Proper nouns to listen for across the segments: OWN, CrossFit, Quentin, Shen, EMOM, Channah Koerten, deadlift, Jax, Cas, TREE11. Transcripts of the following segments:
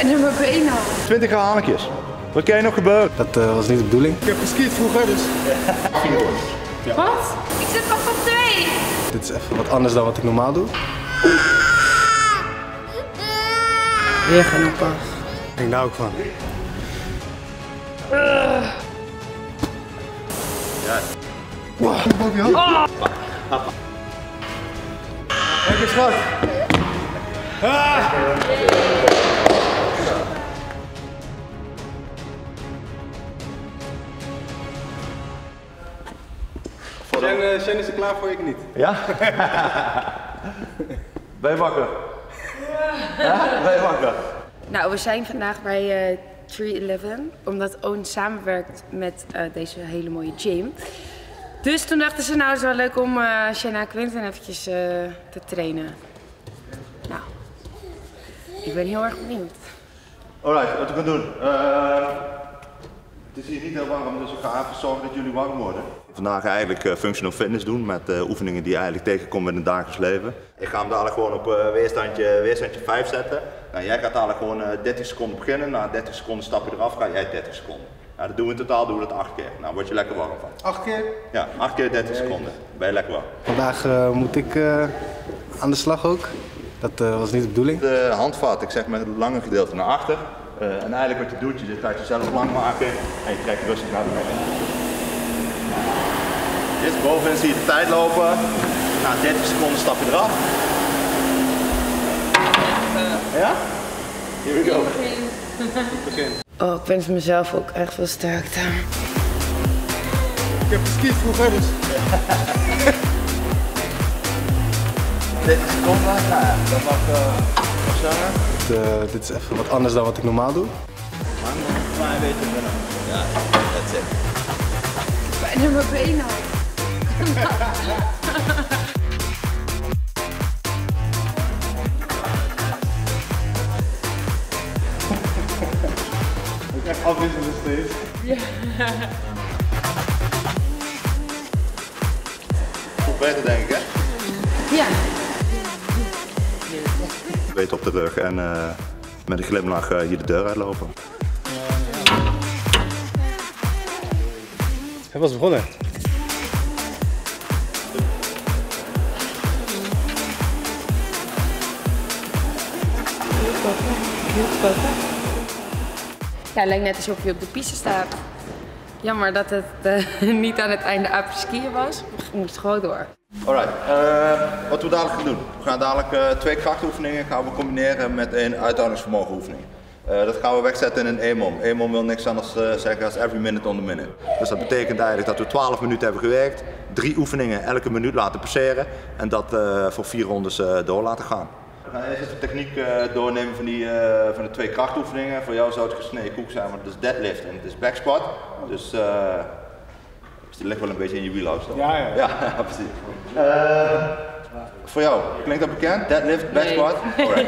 pijn in mijn benen. 20 hanekjes. Wat kan je nog gebeuren? Dat was niet de bedoeling. Ik heb geskiet vroeger, dus... Ja. Wat? Ik zit pas op 2. Dit is even wat anders dan wat ik normaal doe. Weer gaan op pas. Ik denk daar ook van. Ja. Wow. Oh. Lekker schat. Ah. Shen is er klaar voor, ik niet. Ja? Ben je wakker? Ja, ben je wakker? Nou, we zijn vandaag bij TREE11, omdat OWN samenwerkt met deze hele mooie gym. Dus toen dachten ze, nou het is wel leuk om Channah en Quentin eventjes te trainen. Nou, ik ben heel erg benieuwd. Alright, wat we gaan doen. Het is hier niet heel warm, dus ik ga even zorgen dat jullie warm worden. Vandaag eigenlijk functional fitness doen met oefeningen die je eigenlijk tegenkomt in het dagelijks leven. Ik ga hem dadelijk gewoon op weerstandje 5 zetten. Nou, jij gaat dadelijk gewoon 30 seconden beginnen. Na 30 seconden stap je eraf, ga jij 30 seconden. Nou, dat doen we in totaal 8 keer. Nou, word je lekker warm van. 8 keer? Ja, 8 keer 30 seconden. Ben je lekker warm. Vandaag moet ik aan de slag ook. Dat was niet de bedoeling. De handvat, ik zeg met het lange gedeelte naar achter. En eigenlijk wat je doet, je gaat jezelf lang maken en je trekt rustig naar beneden. Dit bovenin zie je de tijd lopen. Na 30 seconden stap je eraf. Ja? Here we go. Begin. Oh, ik wens mezelf ook echt veel sterkte. Ik heb geskiet vroeger dus. 30 seconden, nou ja, dat mag sneller. Dit is even wat anders dan wat ik normaal doe. Maar een klein beetje binnen. Ja, that's it. Bijna mijn benen. Ik echt afwisselen steeds. Ja. Goed beter denk ik, hè? Ja. Weet op de rug en met een glimlach hier de deur uitlopen. Hij was begonnen. Ja, het lijkt net alsof je op de piste staat. Jammer dat het niet aan het einde skiën was. Ik moest gewoon door. Alright, wat we dadelijk gaan doen. We gaan dadelijk 2 krachtoefeningen gaan we combineren met 1 uithoudingsvermogenoefening. Dat gaan we wegzetten in een EMOM. EMOM wil niks anders zeggen als every minute on the minute. Dus dat betekent eigenlijk dat we 12 minuten hebben gewerkt, 3 oefeningen elke minuut laten passeren en dat voor 4 rondes door laten gaan. We gaan eerst even de techniek doornemen van de 2 krachtoefeningen. Voor jou zou het gesneden koek zijn, want het is deadlift en het is back squat. Dus het ligt wel een beetje in je wheelhouse dan. Ja, ja. Ja, precies. Voor jou, klinkt dat bekend? Deadlift, back squat? Nee.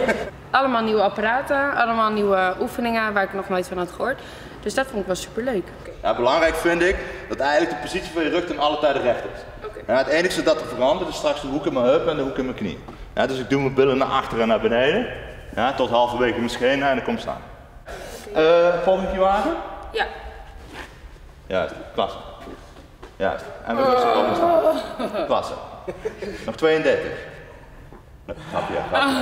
Allemaal nieuwe apparaten, allemaal nieuwe oefeningen waar ik nog nooit van had gehoord. Dus dat vond ik wel superleuk. Ja, belangrijk vind ik dat eigenlijk de positie van je rug ten alle tijde recht is. Okay. Ja, het enige dat er verandert is straks de hoek in mijn heup en de hoek in mijn knie. Ja, dus ik doe mijn billen naar achteren en naar beneden. Ja, tot halverwege mijn schenen en dan kom ik staan. Okay. Volg ik je wagen? Ja. Juist, klasse. Juist. En we gaan staan. Klasse. Nog 32. Grapje, grapje.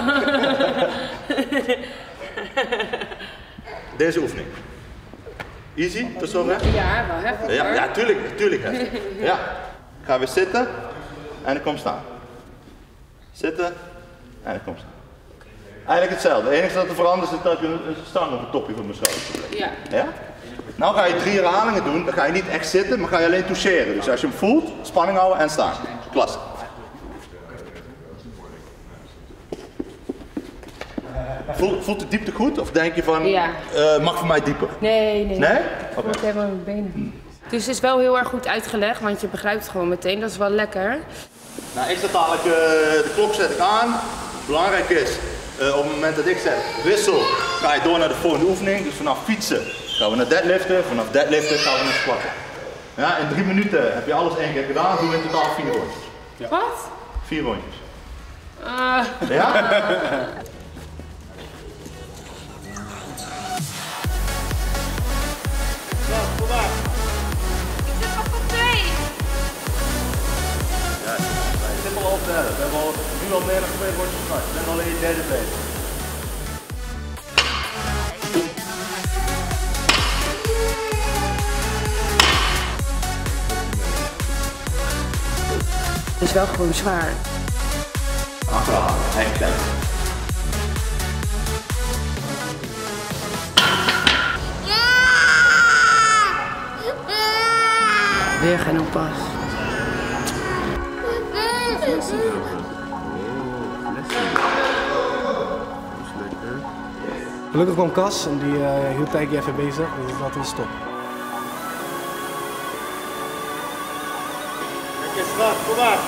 Deze oefening. Easy, tot zover? Ja, wel heftig. Ja, ja, tuurlijk heftig. Ja. Ga weer zitten en ik kom staan. Zitten en ik kom staan. Eigenlijk hetzelfde. Het enige dat er verandert is dat je een stang op het topje van mijn schouder. Ja. Ja? Nou ga je 3 herhalingen doen, dan ga je niet echt zitten, maar ga je alleen toucheren. Dus als je hem voelt, spanning houden en staan. Klasse. Voelt de diepte goed of denk je van, ja. Mag voor mij dieper? Nee? Nee? Ik voel het helemaal in mijn benen. Dus het is wel heel erg goed uitgelegd, want je begrijpt het gewoon meteen. Dat is wel lekker. Nou, ik zet dadelijk, de klok zet ik aan. Belangrijk is, op het moment dat ik zet wissel, ga je door naar de volgende oefening. Dus vanaf fietsen gaan we naar deadliften, vanaf deadliften gaan we naar squatten. Ja, in 3 minuten heb je alles 1 keer gedaan, doen we in totaal 4 rondjes. Ja. Wat? 4 rondjes. Ja? is wel gewoon zwaar. Achteraf, echt leuk. Weer geen oppas. Gelukkig kwam Cas en die hield tijdje even bezig, dus dat is top. Lekker strak, kom maar!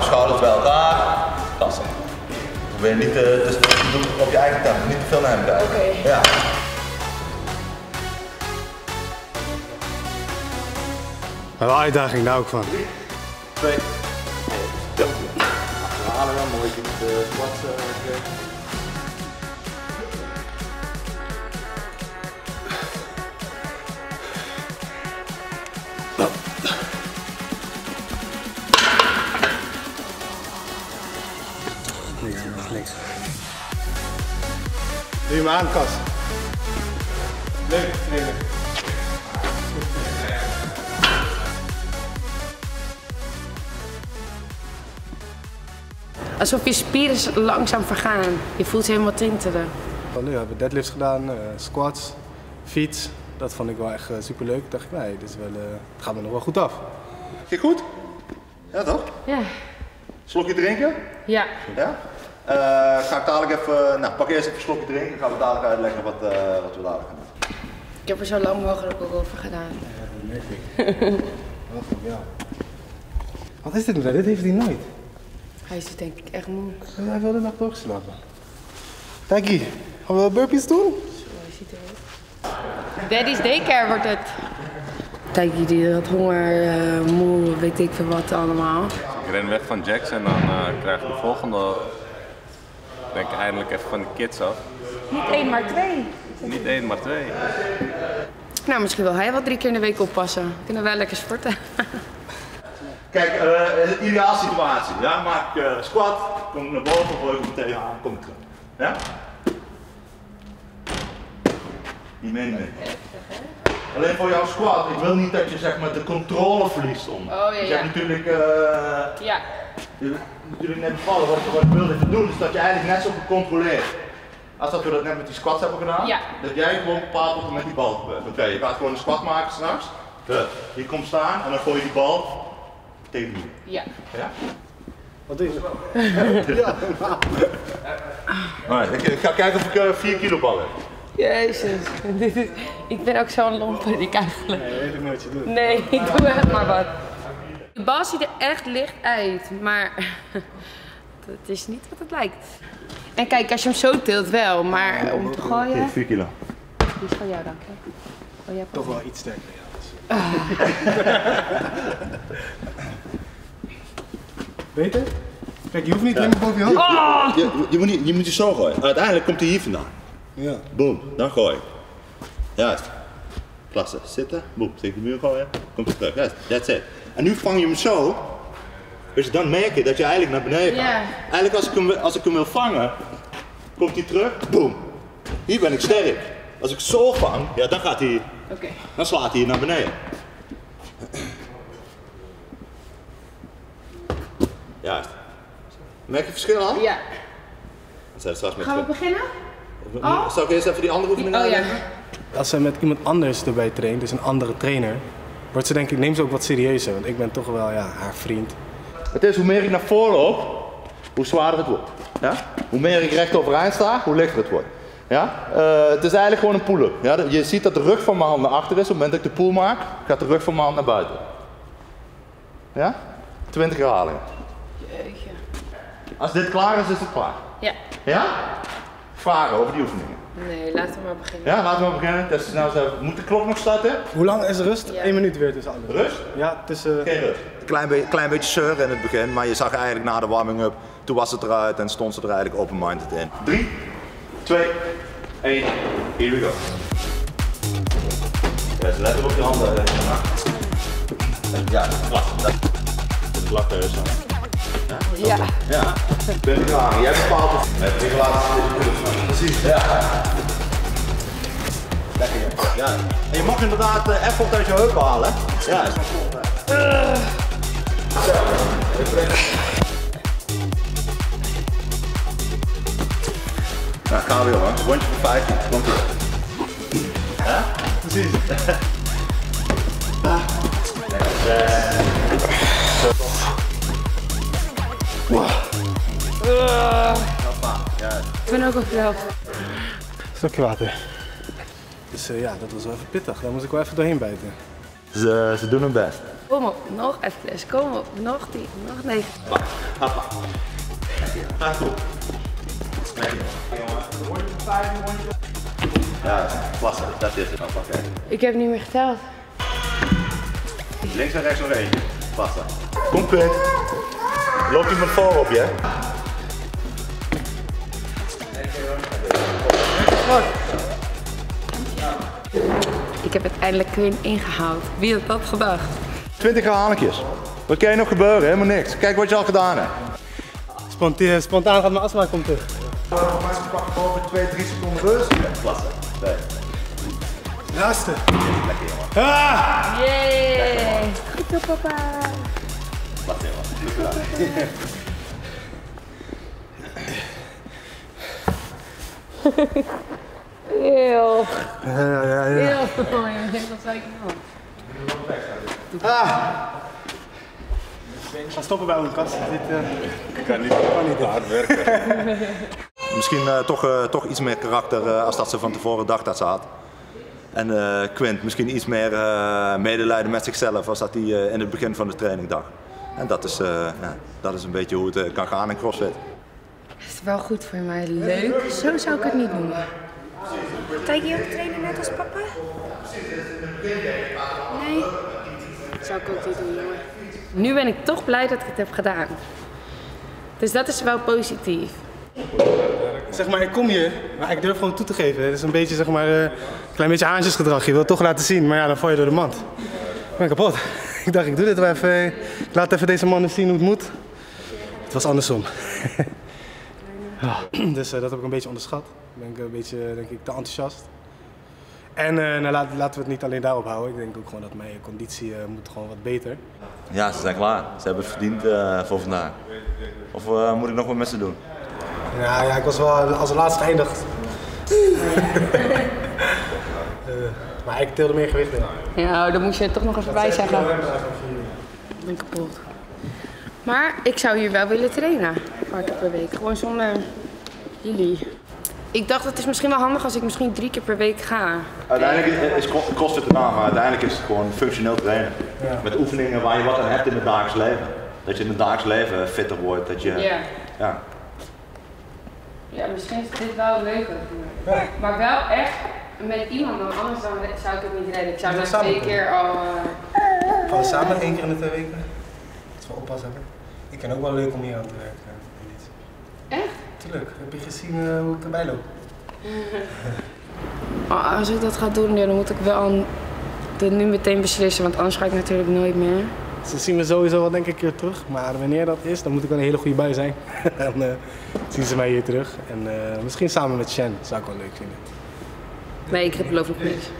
Schouders bij elkaar, tassen. Probeer niet te doen op je eigen tempo, niet te veel naar hem kijken. Okay. Ja. Een uitdaging daar ook van. 3, 2, 1, ja. We halen wel mooi de squats. Niks. Doe je me aan, Cas. Leuk, vriendelijk. Alsof je spieren langzaam vergaan. Je voelt ze helemaal tintelen. Nu hebben we deadlifts gedaan, squats, fiets. Dat vond ik wel echt superleuk. Dacht ik, nee, dit is wel, het gaat me nog wel goed af. Ging goed? Ja, toch? Ja. Slokje drinken? Ja. Ja? Ga ik dadelijk even, nou, pak eerst even een slokje drinken en gaan we dadelijk uitleggen wat we dadelijk gaan doen. Ik heb er zo lang mogelijk ook over gedaan. Ja, dat merk ik. Wat voor jou. Wat is dit nou? Dit heeft hij nooit. Hij is denk ik echt moe. En hij wil de nacht doorgeslapen. Dankie, gaan we burpees doen? Zo, hij ziet er ook. Daddy's daycare wordt het. Dankie, die had honger, moe, weet ik veel wat allemaal. Ik ren weg van Jax en dan krijg ik de volgende. Ben ik eindelijk even van de kids af. Niet 1, maar 2. Niet 1, maar 2. Nou, misschien wil hij wel 3 keer in de week oppassen. Kunnen wij lekker sporten. Kijk, een ideaal situatie. Ja, maak squat, kom naar boven, gooi hem tegenaan, kom terug. Ja? Niet mee, niet mee. Alleen voor jouw squat, ik wil niet dat je zeg maar de controle verliest om. Oh, ja, ja. Je hebt natuurlijk, ja. Je natuurlijk net bevallen wat ik wilde te doen, is dat je eigenlijk net zo gecontroleerd. Als dat we dat net met die squats hebben gedaan, ja. Dat jij gewoon bepaalt wat er met die bal gebeurt. Oké, je gaat gewoon een squat maken straks. Je komt staan en dan gooi je die bal. Tegen die. Ja. Ja? Wat doe je? Ja. Allee, ik ga kijken of ik 4 kilo bal heb. Jezus, ik ben ook zo'n lomperik eigenlijk. Nee, weet ik nooit je doen. Nee, ik doe echt maar wat. De bal ziet er echt licht uit, maar dat is niet wat het lijkt. En kijk, als je hem zo tilt wel, maar ja, om te gooien... Okay, 4 kilo. Die is van jou, dank je. Oh, jij toch wel iets sterker, ja. Beter? Kijk, je hoeft niet helemaal boven je hoofd. Je moet je zo gooien. Uiteindelijk komt hij hier vandaan. Ja. Boom, dan gooi ik. Juist. Klasse, zitten. Boom, tegen de muur gooien. Komt hij terug. Juist, that's it. En nu vang je hem zo. Dus dan merk je dat je eigenlijk naar beneden gaat. Yeah. Eigenlijk als ik hem wil vangen, komt hij terug. Boom. Hier ben ik sterk. Als ik zo vang, ja, dan gaat hij. Okay. Dan slaat hij naar beneden. Juist. Merk je verschil aan? Ja. Gaan we beginnen? Oh. Zal ik eerst even die andere oefening aanleggen? Ja. Als ze met iemand anders erbij traint, dus een andere trainer, wordt ze denk ik, neemt ze ook wat serieuzer. Want ik ben toch wel ja, haar vriend. Het is hoe meer ik naar voren loop, hoe zwaarder het wordt. Ja? Hoe meer ik recht overeind sta, hoe lichter het wordt. Ja? Het is eigenlijk gewoon een pull-up. Ja? Je ziet dat de rug van mijn hand naar achter is. Op het moment dat ik de pull maak, gaat de rug van mijn hand naar buiten. Ja? 20 herhalingen. Jeetje. Als dit klaar is, is het klaar. Ja. Ja? Varen over die oefeningen. Nee, laten we maar beginnen. Ja, laten we maar beginnen. Dus nou, moet de klok nog starten? Hoe lang is rust? Ja. 1 minuut weer tussen alles. Rust? Ja, tussen... Geen rust. Klein beetje zeuren in het begin, maar je zag eigenlijk na de warming-up, toen was het eruit en stond ze er eigenlijk open-minded in. 3, 2, 1, here we go. Yes, let op je handen. Ja, dat is vlak. Dat is vlak. Ja. Ja. Ik ben klaar. Jij bepaalt het. Met die relatie is het. Precies. Ja. Lekker joh. Ja. En je mag inderdaad effort uit je heupen halen. Ja. Zo. Nou, gaan we weer hoor. Rondje voor 15. Komt ie. Ja? Precies. Ik ben ook al gehelpt. Stokje water. Dus ja, dat was wel even pittig. Daar moest ik wel even doorheen bijten. Ze doen hun best. Kom op, nog even. Kom op, nog 10, nog 9. Hoppa, hoppa. Gaat goed. Ja, klasse. Dat is het. Hoppa. Ik heb niet meer geteld. Links en rechts nog eentje. Pasta. Kom Quint. Loop iemand voor op je. Ik heb uiteindelijk Quint ingehaald. Wie had dat gedacht? 20 halentjes. Wat kan je nog gebeuren? Helemaal niks. Kijk wat je al gedaan hebt. Spontaan gaat mijn afspraak om terug. Mensen pakken boven 2-3 seconden rust. Pasta. Laatste. Lekker jongen. Ah! Jee! Goed zo papa. Laat jongen. Heel. Heel. Dat zei ik niet. Ga stoppen bij een kast. Dit kan niet hard werken. Misschien toch iets meer karakter als dat ze van tevoren dacht dat ze had. En Quint misschien iets meer medelijden met zichzelf als dat hij in het begin van de training dacht. En dat is een beetje hoe het kan gaan in CrossFit. Het is wel goed voor mij. Leuk. Zo zou ik het niet noemen. Kijk je ook trainen net als papa? Nee. Dat zou ik ook niet doen, jongen. Nu ben ik toch blij dat ik het heb gedaan. Dus dat is wel positief. Zeg maar, ik kom hier, maar ik durf gewoon toe te geven. Het is een beetje, zeg maar, een klein beetje haantjesgedrag. Je wilt toch laten zien, maar ja, dan val je door de mand. Ik ben kapot. Ik dacht, ik doe dit wel even. Ik laat even deze mannen zien hoe het moet. Het was andersom. Ja. Dus dat heb ik een beetje onderschat. Ben ik een beetje, denk ik, te enthousiast. En nou, laten we het niet alleen daarop houden. Ik denk ook gewoon dat mijn conditie moet gewoon wat beter. Ja, ze zijn klaar. Ze hebben het verdiend voor vandaag. Of moet ik nog wat met ze doen? Ja, ja, ik was wel als laatste geëindigd. Maar ik tilde meer gewicht in. Ja, dan moest je toch nog even bij zeggen. Ik ben kapot. Maar ik zou hier wel willen trainen. Hard per week. Gewoon zonder jullie. Ik dacht het is misschien wel handig als ik misschien 3 keer per week ga. Uiteindelijk is CrossFit het naam, maar uiteindelijk is het gewoon functioneel trainen. Ja. Met oefeningen waar je wat aan hebt in het dagelijks leven. Dat je in het dagelijks leven fitter wordt. Dat je, yeah. Ja. Ja, misschien is dit wel leuker voor mij. Maar wel echt met iemand, want anders dan zou ik het niet redden. Ik zou dat 2 keer al... Gaan we samen 1 keer in de 2 weken? Dat is wel oppassen. Ik vind het ook wel leuk om hier aan te werken. Echt? Tuurlijk. Heb je gezien hoe ik erbij loop? Als ik dat ga doen, dan moet ik wel nu meteen beslissen, want anders ga ik natuurlijk nooit meer. Ze zien me sowieso wel denk ik weer terug, maar wanneer dat is, dan moet ik wel een hele goede bui zijn. Dan zien ze mij hier terug en misschien samen met Shen, zou ik wel leuk vinden. Nee, ik geloof nog niks.